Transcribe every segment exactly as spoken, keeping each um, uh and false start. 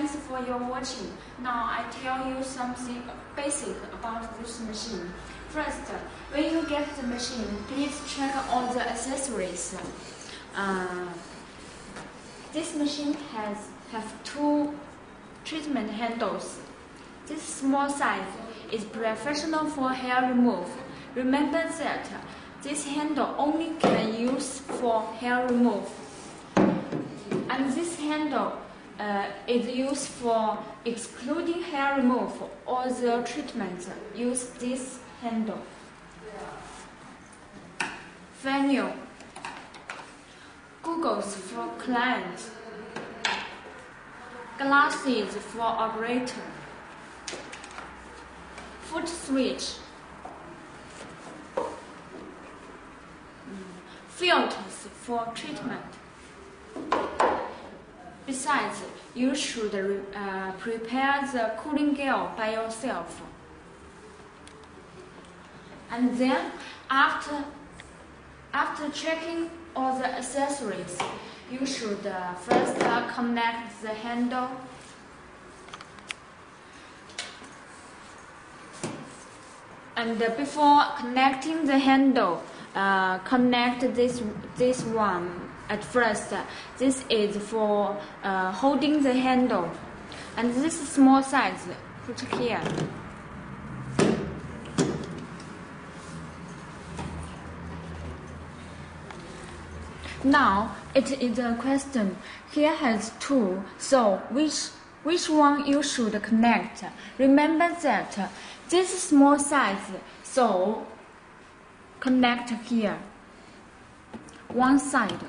Thanks for your watching. Now I tell you something basic about this machine. First, when you get the machine, please check all the accessories. Uh, this machine has have two treatment handles. This small size is professional for hair removal. Remember that this handle only can use for hair removal, and this handle Uh, is used for excluding hair removal or the treatment. Use this handle. Venue. Goggles for clients. Glasses for operator. Foot switch. Filters for treatment. Besides, you should uh, prepare the cooling gel by yourself. And then, after, after checking all the accessories, you should uh, first uh, connect the handle. And uh, before connecting the handle, uh, connect this, this one. At first, this is for uh, holding the handle, and this small size, put here. Now, it is a question. Here has two, so which, which one you should connect? Remember that this is small size, so connect here, one side.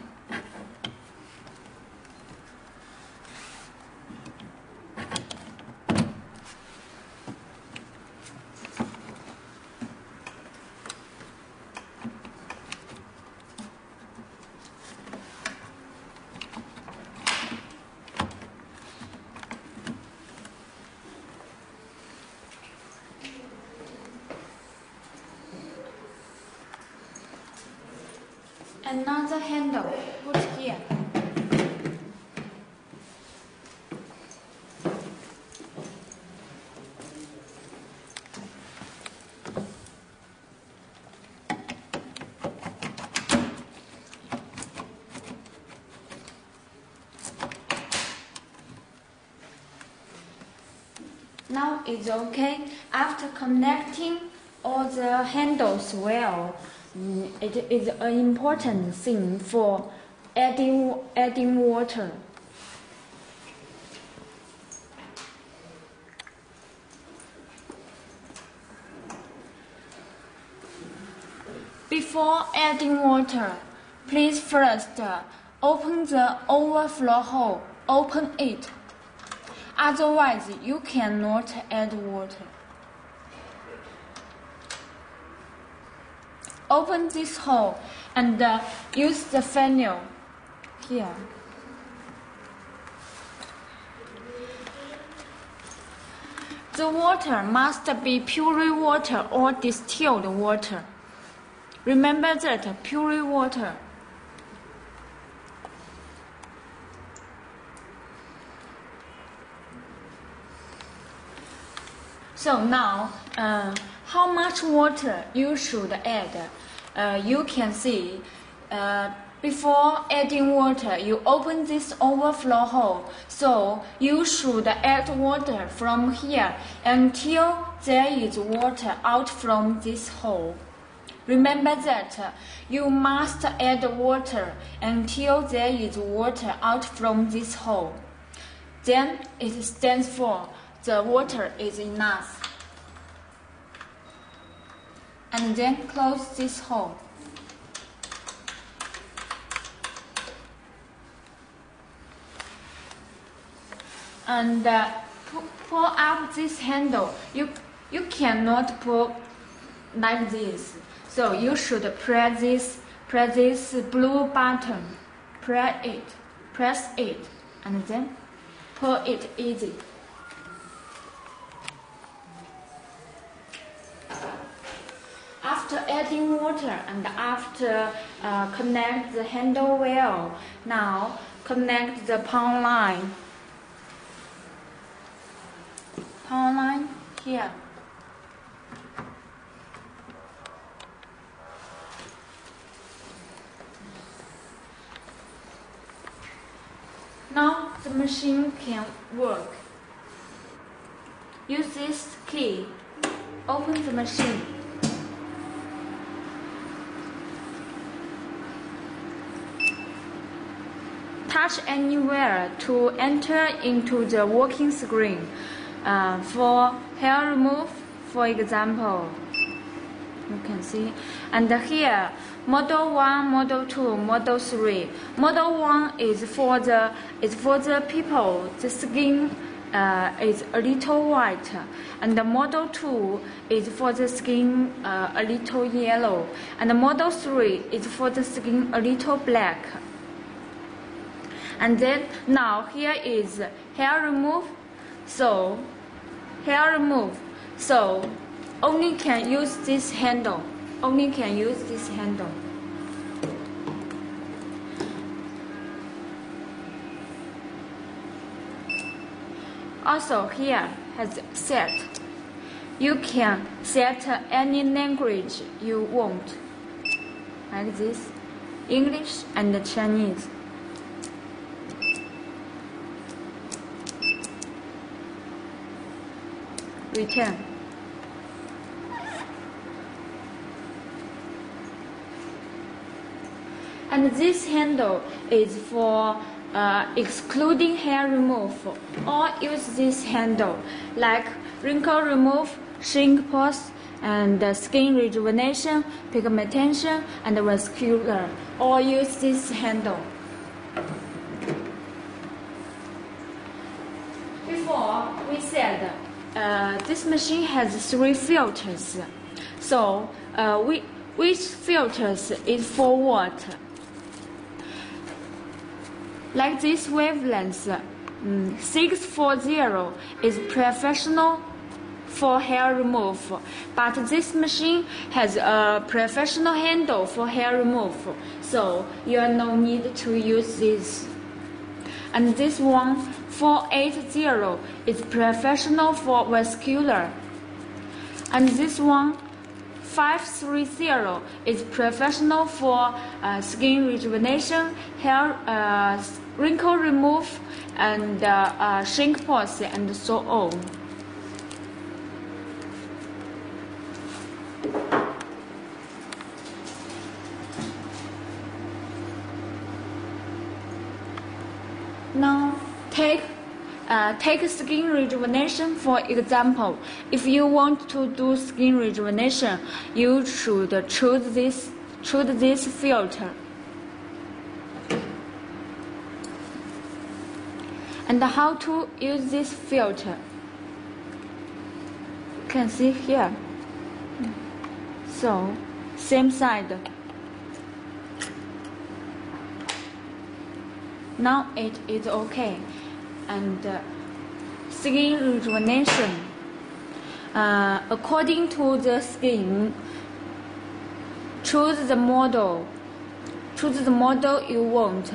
Another handle, put here. Now it's okay. After connecting all the handles well, it is an important thing for adding, adding water. Before adding water, please first open the overflow hole, open it. Otherwise, you cannot add water. Open this hole and uh, use the funnel here. The water must be pure water or distilled water. Remember that pure water. So now, uh, how much water you should add? Uh, you can see uh, before adding water, you open this overflow hole. So you should add water from here until there is water out from this hole. Remember that you must add water until there is water out from this hole. Then it stands for the water is enough. And then close this hole. And uh, pull up this handle. You, you cannot pull like this. So you should press this, press this blue button. Press it, press it, and then pull it easy. After adding water and after uh, connect the handle well, now connect the pump line. power line here. Now the machine can work. Use this key. Open the machine. Touch anywhere to enter into the working screen. Uh, for hair remove, for example, you can see. And here, model one, model two, model three. Model one is for the is for the people. The skin uh, is a little white, and the model two is for the skin uh, a little yellow, and the model three is for the skin a little black. And then now here is hair remove. So, hair remove. So, only can use this handle. Only can use this handle. Also, here has set. You can set any language you want. Like this, English and Chinese. Return. And this handle is for uh, excluding hair removal. Or use this handle like wrinkle remove, shrink pose, and uh, skin rejuvenation, pigmentation, and vascular. Or use this handle. Before we said. Uh, this machine has three filters, so uh, we, which filters is for what? Like this wavelength, um, six forty is professional for hair removal, but this machine has a professional handle for hair removal, so you have no need to use this. And this one, four eighty, is professional for vascular. And this one, five thirty, is professional for uh, skin rejuvenation, hair uh, wrinkle remove, and uh, uh, shrink pose, and so on. Now, take uh, take skin rejuvenation for example. If you want to do skin rejuvenation, you should choose this choose this filter. And how to use this filter? You can see here. So, same side. Now it is okay, and uh, skin rejuvenation uh, according to the skin. Choose the model, choose the model you want,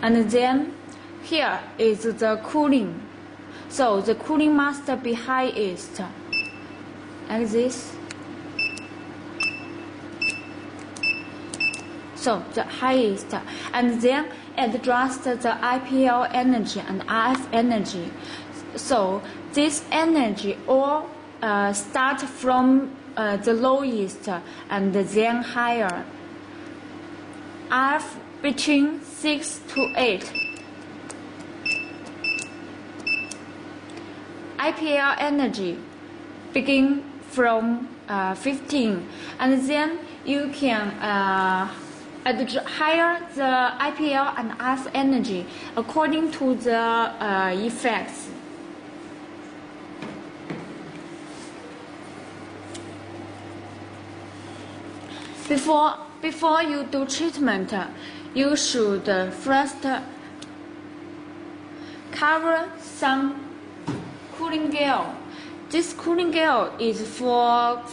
and then here is the cooling. So the cooling must be highest, like this. So the highest, and then adjust the I P L energy and R F energy. So this energy all uh, start from uh, the lowest and then higher. R F between six to eight. I P L energy begin from uh, fifteen, and then you can. Uh, And higher the I P L and R F energy according to the uh, effects. Before before you do treatment, you should first cover some cooling gel. This cooling gel is for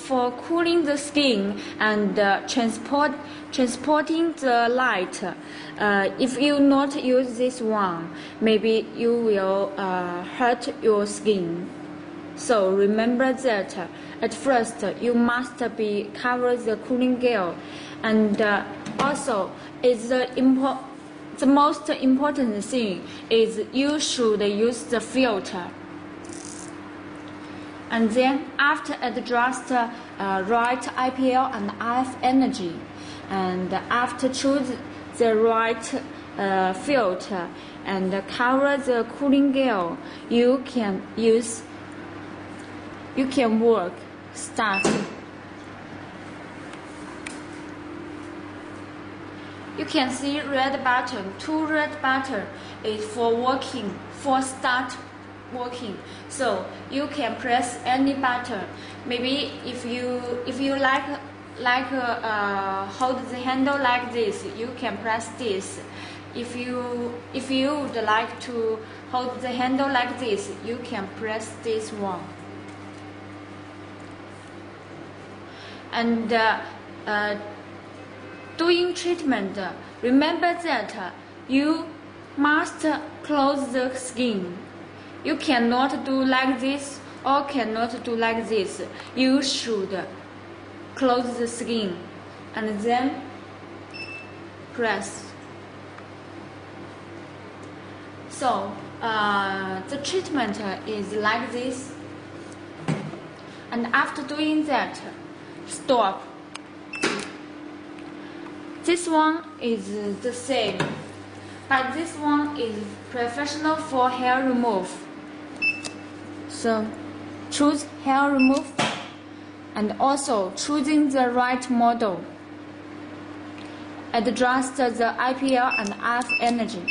for cooling the skin and uh, transport transporting the light. Uh, if you not use this one, maybe you will uh, hurt your skin. So remember that at first you must be cover the cooling gel, and uh, also is the impo the most important thing is you should use the filter. And then after adjust uh, right I P L and R F energy, and after choose the right uh, filter and cover the cooling gel, you can use. You can work. Start. You can see red button. Two red button is for working, for start working. So you can press any button. Maybe if you if you like like uh, uh, hold the handle like this, you can press this. If you if you would like to hold the handle like this, you can press this one. And uh, uh, doing treatment, remember that you must close the skin. You cannot do like this or cannot do like this. You should close the skin and then press. So uh, the treatment is like this. And after doing that, stop. This one is the same, but this one is professional for hair remove. So choose hair remove, and also choosing the right model. Adjust the I P L and R F energy.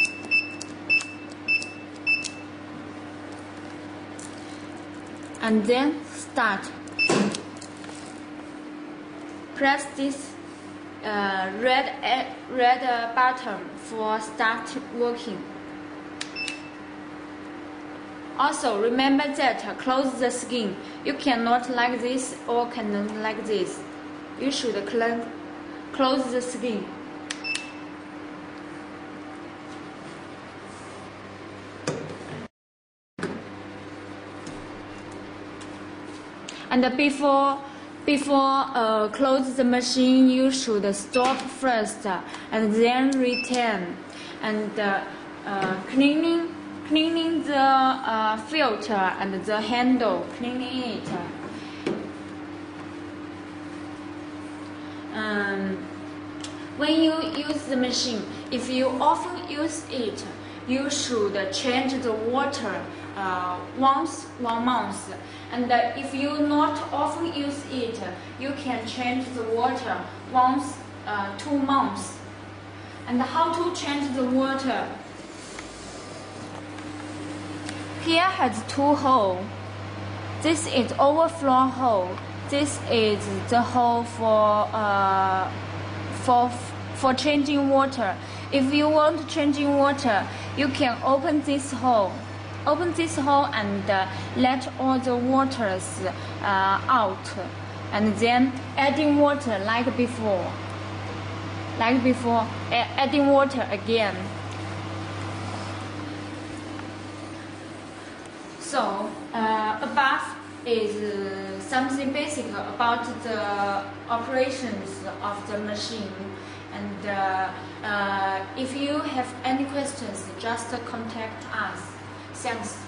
And then start. Press this uh, red uh, red uh, button for start working. Also remember that uh, close the skin. You cannot like this or cannot like this. You should cl- close the skin. And uh, before. Before uh, close the machine, you should stop first uh, and then return. And uh, uh, cleaning, cleaning the uh, filter and the handle, cleaning it. Um, when you use the machine, if you often use it, you should change the water uh, once one month. And uh, if you not often use it, you can change the water once uh, two months. And how to change the water? Here has two holes. This is overflow hole. This is the hole for uh, for for changing water. If you want changing water, you can open this hole, open this hole and uh, let all the waters uh, out, and then adding water like before, like before, adding water again. So uh, above is something basic about the operations of the machine. And uh, uh, if you have any questions, just contact us. Thanks.